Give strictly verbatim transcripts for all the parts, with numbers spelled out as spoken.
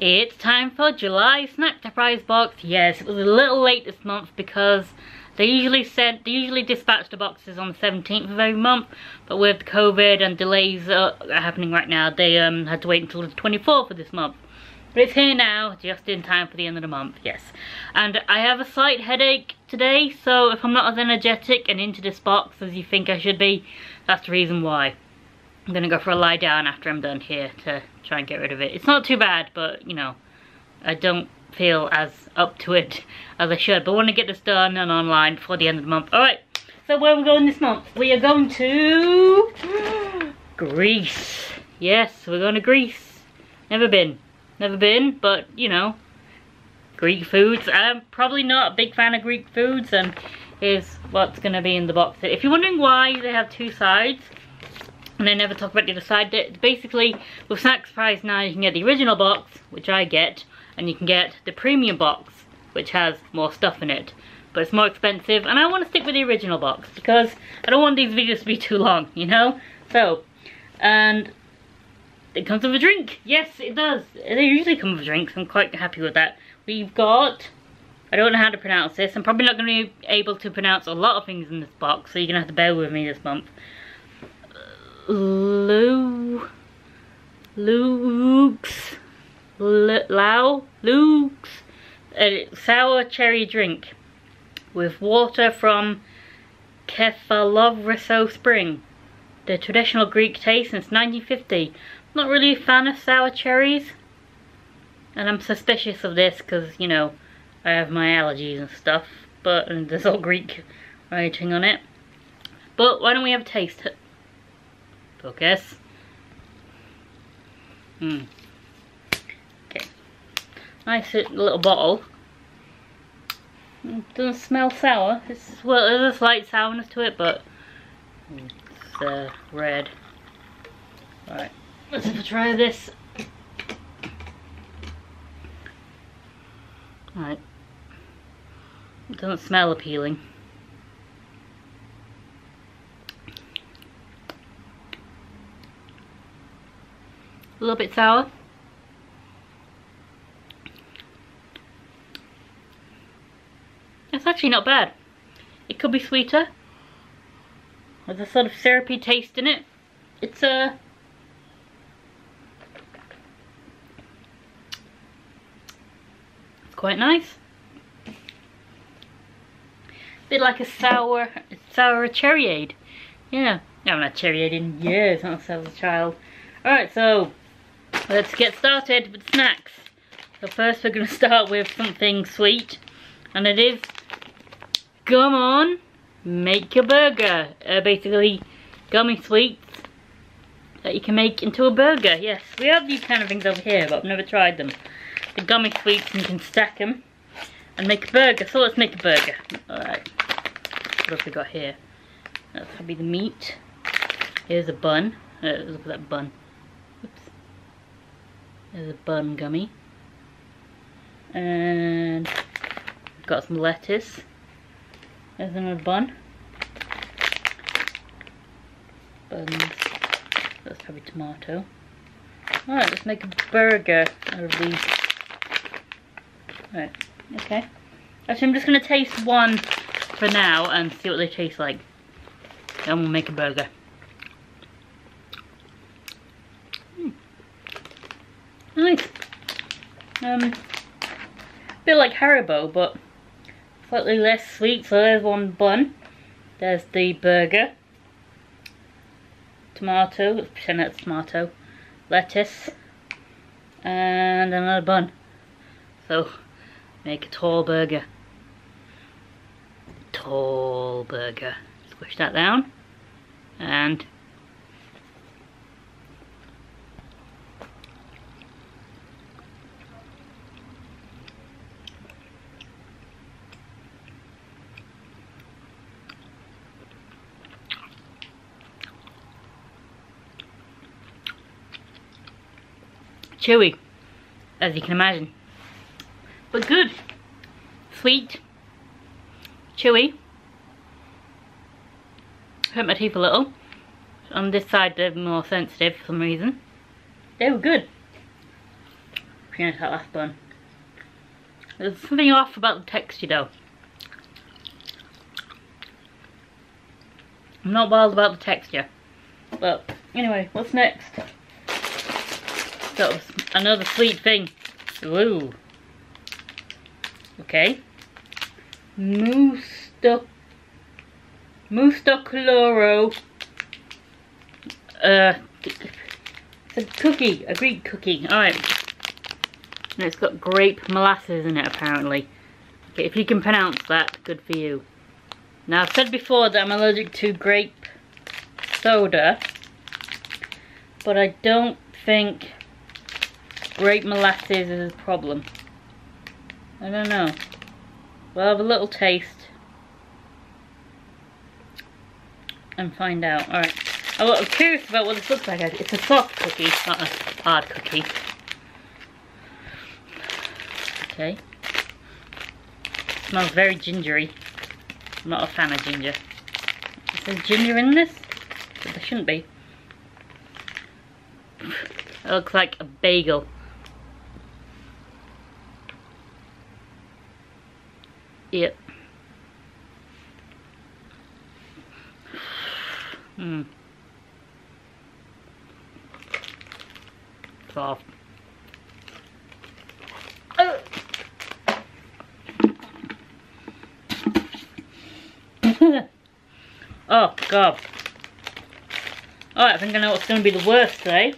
It's time for July Snack Surprise box. Yes, it was a little late this month because they usually sent, they usually dispatch the boxes on the seventeenth of every month, but with COVID and delays that are happening right now, they um, had to wait until the twenty-fourth of this month. But it's here now, just in time for the end of the month, yes. And I have a slight headache today, so if I'm not as energetic and into this box as you think I should be, that's the reason why. I'm gonna go for a lie down after I'm done here to try and get rid of it. It's not too bad, but you know, I don't feel as up to it as I should, but I want to get this done and online before the end of the month. Alright, so where are we going this month? We are going to Greece. Yes, we're going to Greece. Never been. Never been, but you know, Greek foods. I'm probably not a big fan of Greek foods, and here's what's going to be in the box. If you're wondering why they have two sides, and I never talk about the other side, basically with Snack Surprise now you can get the original box, which I get, and you can get the premium box, which has more stuff in it, but it's more expensive, and I want to stick with the original box because I don't want these videos to be too long, you know? So, and it comes with a drink. Yes, it does. They usually come with drinks. I'm quite happy with that. We've got, I don't know how to pronounce this. I'm probably not going to be able to pronounce a lot of things in this box, so you're going to have to bear with me this month. Lu... Luux... Lau... Luux... A sour cherry drink with water from Kefalovriso Spring, the traditional Greek taste since nineteen fifty. I'm not really a fan of sour cherries, and I'm suspicious of this because, you know, I have my allergies and stuff, but and there's all Greek writing on it. But why don't we have a taste? Focus. Hmm. Okay. Nice little bottle. It doesn't smell sour. It's, well, there's a slight sourness to it, but it's uh, red. Alright. Let's have a try of this. Alright. It doesn't smell appealing. A little bit sour. It's actually not bad. It could be sweeter. There's a sort of syrupy taste in it. It's uh, it's quite nice. A bit like a sour, sour cherryade. Yeah, I haven't had cherryade in years since I was a child. All right, so. Let's get started with snacks. So first we're going to start with something sweet, and it is Gum On Make a Burger. Uh, basically gummy sweets that you can make into a burger. Yes, we have these kind of things over here, but I've never tried them. The gummy sweets, and you can stack them and make a burger. So let's make a burger. Alright, what have we got here? That's probably the meat. Here's a bun. Uh, look at that bun. There's a bun gummy, and we've got some lettuce. There's another bun. Buns. That's probably tomato. All right, let's make a burger out of these. All right, okay. Actually, I'm just gonna taste one for now and see what they taste like. Then we'll make a burger. Nice. Um, a bit like Haribo, but slightly less sweet. So there's one bun. There's the burger. Tomato. Let's pretend that's tomato. Lettuce. And another bun. So, make a tall burger. Tall burger. Squish that down. And... chewy, as you can imagine, but good. Sweet, chewy. Hurt my teeth a little. On this side they're more sensitive for some reason. They were good. cream to that last bun. There's something off about the texture though. I'm not wild about the texture. But anyway, what's next? That was another sweet thing. Ooh. Okay. Mousto Moustochloro. Uh, it's a cookie, a Greek cookie. All right. And it's got grape molasses in it apparently. Okay, if you can pronounce that, good for you. Now I've said before that I'm allergic to grape soda, but I don't think grape molasses is a problem. I don't know. We'll have a little taste and find out. Alright. Oh, I'm curious about what this looks like. It's a soft cookie, not a hard cookie. Okay. It smells very gingery. I'm not a fan of ginger. Is there ginger in this? But there shouldn't be. It looks like a bagel. Yep. Hmm. Soft. Uh. Oh god. Alright, I think I know what's going to be the worst today.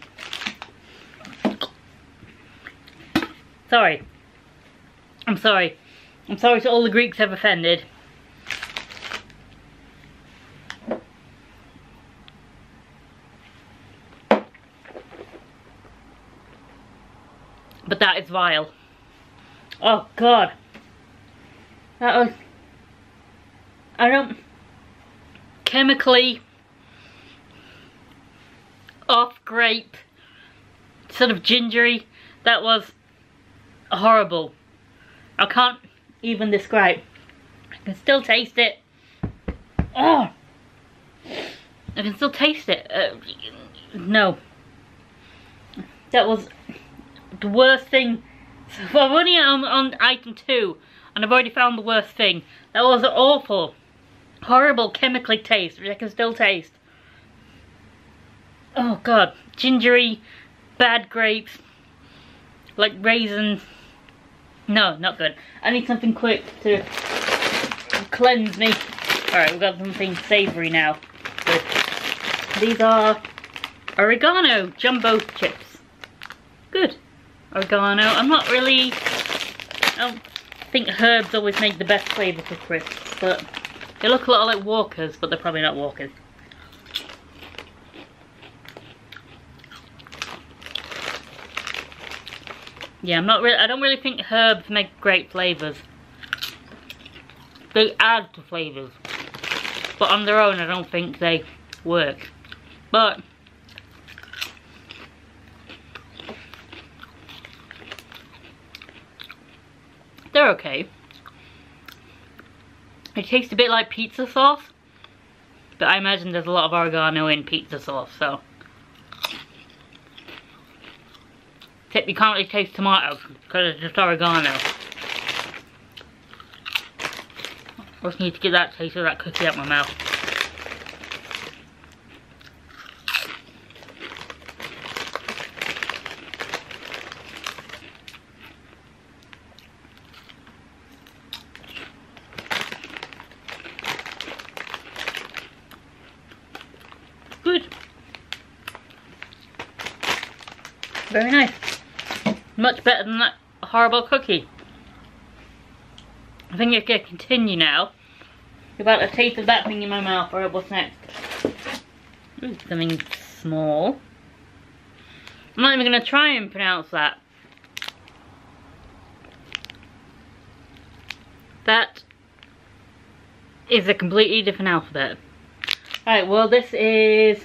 Sorry. I'm sorry. I'm sorry to all the Greeks I've offended. But that is vile. Oh god. That was... I don't... Chemically... off grape. Sort of gingery. That was... horrible. I can't even describe. I can still taste it. Oh! I can still taste it. Uh, no. That was the worst thing. So I'm only on, on item two and I've already found the worst thing. That was an awful, horrible chemically taste, which I can still taste. Oh god. Gingery, bad grapes, like raisins. No, not good. I need something quick to cleanse me. Alright, we've got something savoury now. Good. These are oregano jumbo chips. Good. Oregano. I'm not really... I don't think herbs always make the best flavour for crisps, but they look a lot like Walkers, but they're probably not Walkers. Yeah, I'm not really, I don't really think herbs make great flavours. They add to flavours. But on their own, I don't think they work. But. They're okay. It tastes a bit like pizza sauce. But I imagine there's a lot of oregano in pizza sauce, so. Except you can't really taste tomatoes because it's just oregano. I just need to get that taste of that cookie out my mouth. Good. Very nice. Much better than that horrible cookie. I think I can continue now. About a taste of that thing in my mouth, or what's next? Ooh, something small. I'm not even going to try and pronounce that. That is a completely different alphabet. Alright, well this is...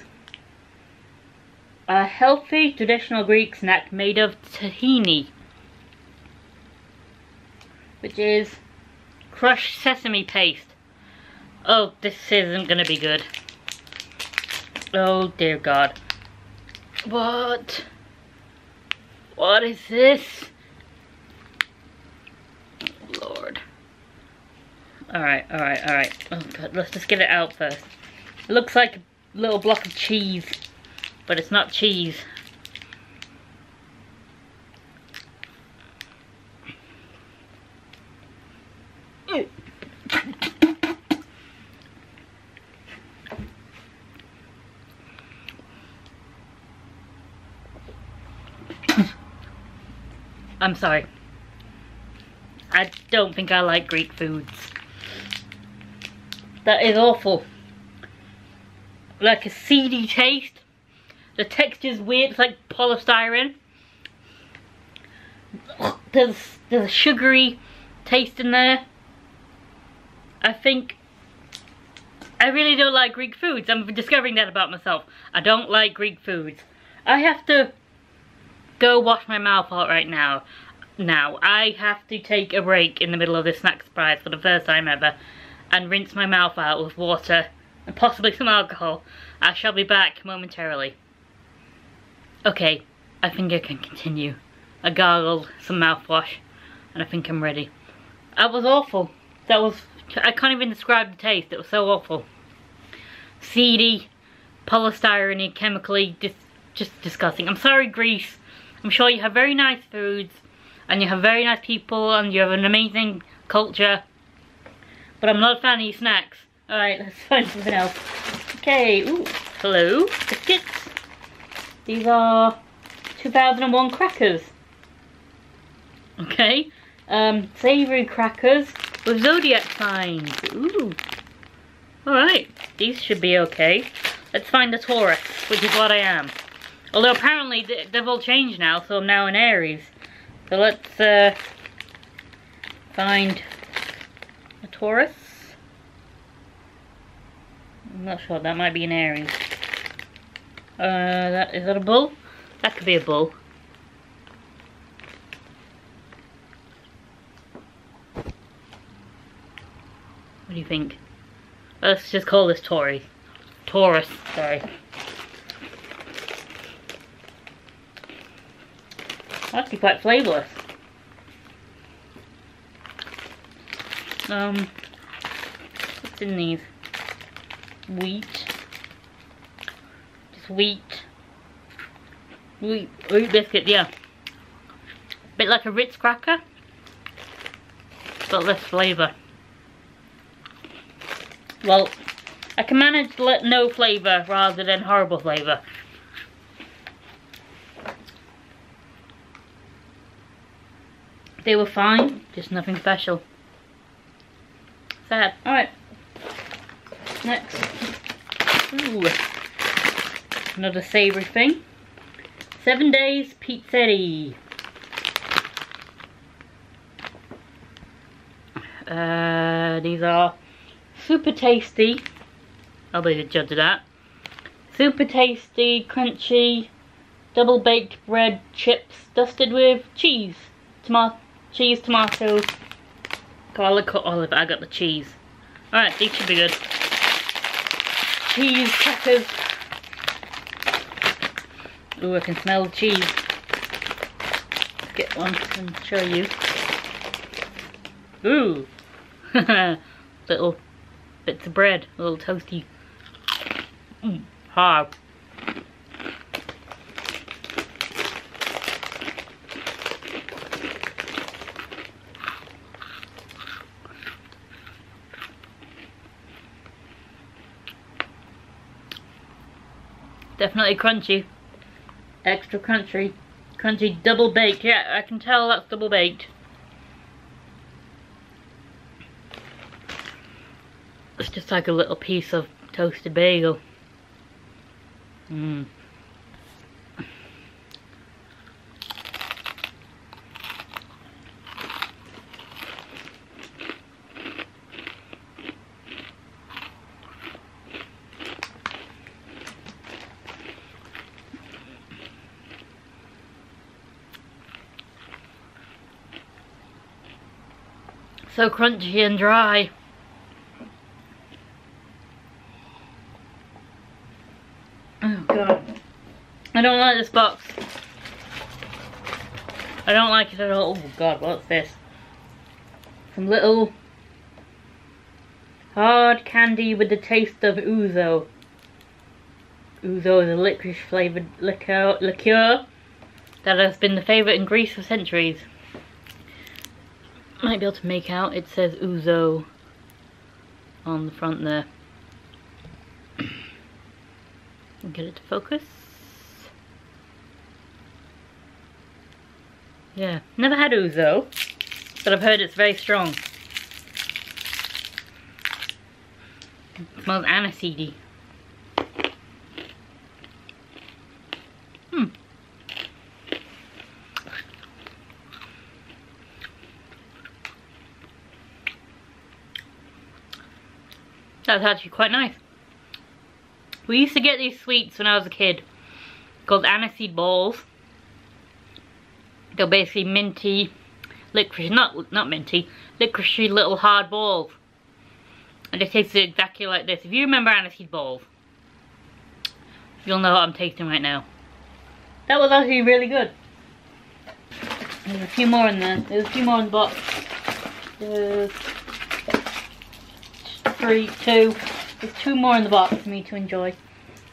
a healthy traditional Greek snack made of tahini, which is crushed sesame paste. Oh, this isn't gonna be good. Oh dear god. What? What is this? Alright, alright, alright. Oh god, let's just get it out first. It looks like a little block of cheese, but it's not cheese. Ooh. I'm sorry. I don't think I like Greek foods. That is awful. Like a seedy taste. The texture's weird. It's like polystyrene. There's, there's a sugary taste in there. I think I really don't like Greek foods. I'm discovering that about myself. I don't like Greek foods. I have to go wash my mouth out right now. Now, I have to take a break in the middle of this snack surprise for the first time ever and rinse my mouth out with water and possibly some alcohol. I shall be back momentarily. Okay, I think I can continue. I gargled some mouthwash and I think I'm ready. That was awful. That was... I can't even describe the taste. It was so awful. Seedy, polystyrene, chemically, dis just disgusting. I'm sorry, Greece. I'm sure you have very nice foods and you have very nice people and you have an amazing culture, but I'm not a fan of your snacks. Alright, let's find something else. Okay, ooh, hello, biscuits. These are two thousand one crackers. Okay, um, savoury crackers with zodiac signs. Ooh. Alright, these should be okay. Let's find a Taurus, which is what I am. Although apparently they've all changed now, so I'm now an Aries. So let's uh, find a Taurus. I'm not sure, that might be an Aries. Uh, that, is that a bull? That could be a bull. What do you think? Let's just call this Taurus. Taurus, sorry. That's actually quite flavourless. Um, what's in these? Wheat. Just wheat. Wheat, wheat biscuit, yeah. Bit like a Ritz cracker, but less flavour. Well, I can manage to let no flavour rather than horrible flavour. They were fine, just nothing special. Sad. Alright. Next. Ooh. Another savoury thing. Seven days pizzetti. Uh, these are super tasty. I'll be the judge of that. Super tasty, crunchy, double baked bread chips dusted with cheese. Tomato. Cheese, tomatoes, garlic or olive. I got the cheese. Alright, these should be good. Cheese crackers. Ooh, I can smell the cheese. Let's get one and show you. Ooh. Little bits of bread. A little toasty. Mm, hard. Definitely crunchy. Extra crunchy. Crunchy double baked. Yeah, I can tell that's double baked. It's just like a little piece of toasted bagel. Mmm. So crunchy and dry. Oh god. I don't like this box. I don't like it at all. Oh god, what's this? Some little Hard candy with the taste of Ouzo. Ouzo is a licorice flavoured liqueur, liqueur that has been the favourite in Greece for centuries. Might be able to make out, it says Ouzo on the front there. Get it to focus. Yeah, never had Ouzo, but I've heard it's very strong. It smells aniseedy. Hmm. That's actually quite nice. We used to get these sweets when I was a kid called aniseed balls. They're basically minty, licorice, not not minty, licoricey little hard balls. And they tasted exactly like this. If you remember aniseed balls, you'll know what I'm tasting right now. That was actually really good. There's a few more in there. There's a few more in the box. There's three, two. There's two more in the box for me to enjoy.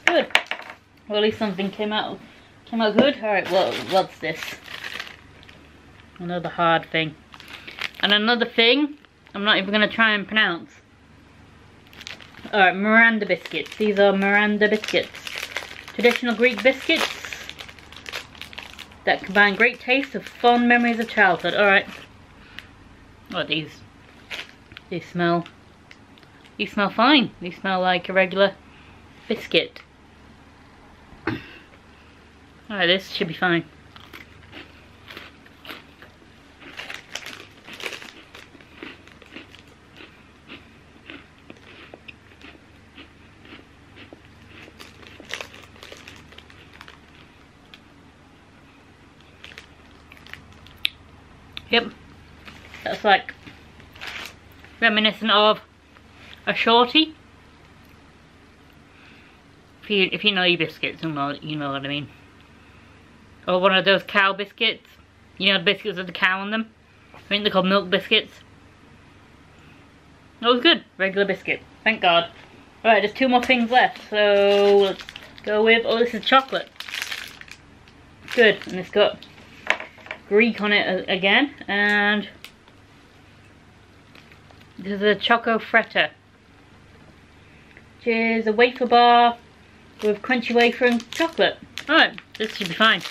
Good. Or at least something came out came out good. Alright, well, what's this? Another hard thing. And another thing I'm not even going to try and pronounce. Alright, Miranda biscuits. These are Miranda biscuits. Traditional Greek biscuits that combine great taste with fond memories of childhood. Alright. Oh, these. They smell. They smell fine. They smell like a regular biscuit. Alright, this should be fine. Yep, that's like reminiscent of a shorty. If you, if you know your biscuits, you know, you know what I mean. Or one of those cow biscuits. You know the biscuits with the cow on them? I think they're called milk biscuits. That was good. Regular biscuit. Thank God. Alright, there's two more things left. So, let's go with... Oh, this is chocolate. Good. And it's got... Greek on it again, and this is a Choco Fretta, which is a wafer bar with crunchy wafer and chocolate. Alright, this should be fine.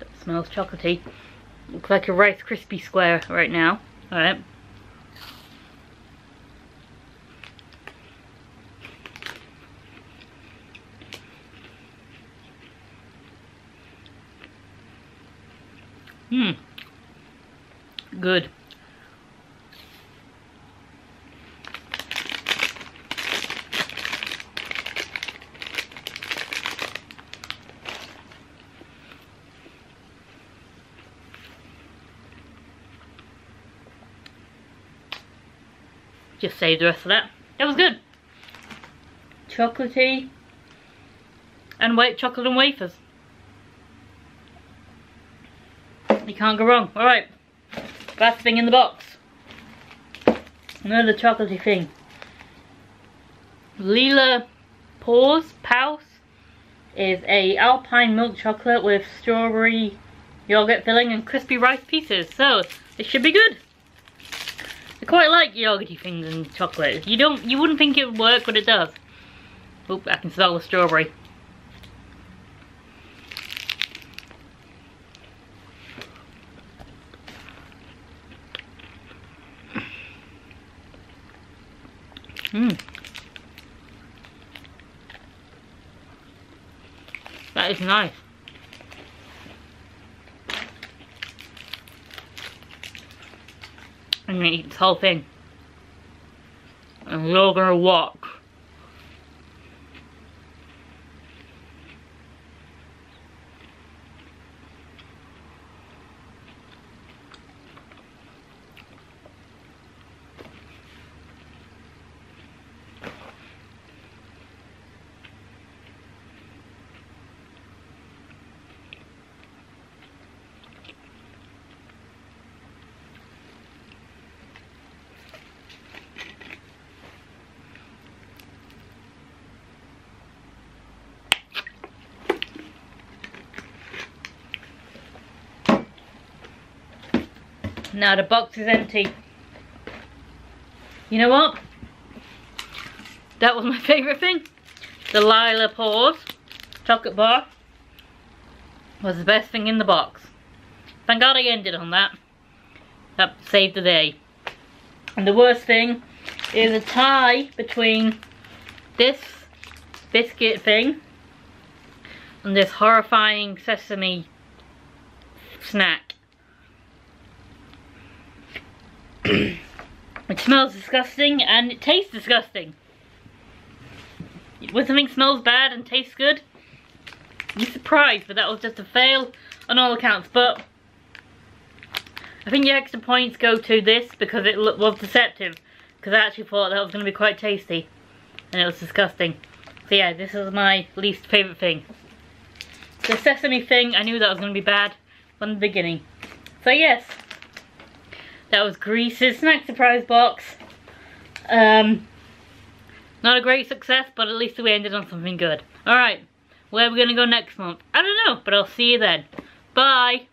That smells chocolatey. Looks like a Rice Krispie square right now. Alright. Hmm. Good. Just save the rest of that. That was good. Chocolatey and white chocolate and wafers. You can't go wrong. Alright. Last thing in the box. Another chocolatey thing. Leela Paws Paws is a alpine milk chocolate with strawberry yogurt filling and crispy rice pieces. So it should be good. I quite like yogurty things and chocolate. You don't you wouldn't think it would work, but it does. Oop, I can smell the strawberry. Mmm. That is nice. I'm gonna eat this whole thing. And we're all gonna walk. Now the box is empty. You know what? That was my favourite thing. The Leela Paws chocolate bar was the best thing in the box. Thank God I ended on that. That saved the day. And the worst thing is a tie between this biscuit thing and this horrifying sesame snack. It smells disgusting and it tastes disgusting. When something smells bad and tastes good, you're surprised, but that was just a fail on all accounts. But I think your extra points go to this because it was deceptive. Because I actually thought that was going to be quite tasty. And it was disgusting. So yeah, this is my least favourite thing. The sesame thing, I knew that was going to be bad from the beginning. So yes, that was Greece's Snack Surprise box. Um, not a great success, but at least we ended on something good. Alright, where are we going to go next month? I don't know, but I'll see you then. Bye!